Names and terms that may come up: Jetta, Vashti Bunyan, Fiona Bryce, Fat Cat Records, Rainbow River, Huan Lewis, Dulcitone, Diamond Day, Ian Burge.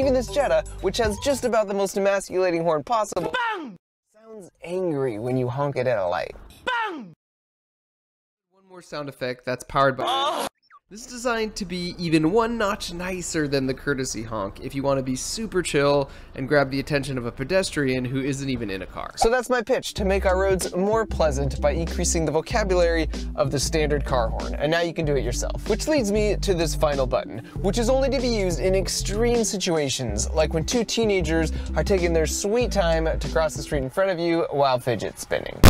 Even this Jetta, which has just about the most emasculating horn possible, bang! Sounds angry when you honk it at a light. Bang! One more sound effect that's powered by... Oh! This is designed to be even one notch nicer than the courtesy honk if you want to be super chill and grab the attention of a pedestrian who isn't even in a car. So that's my pitch, to make our roads more pleasant by increasing the vocabulary of the standard car horn, and now you can do it yourself. Which leads me to this final button, which is only to be used in extreme situations, like when two teenagers are taking their sweet time to cross the street in front of you while fidget spinning.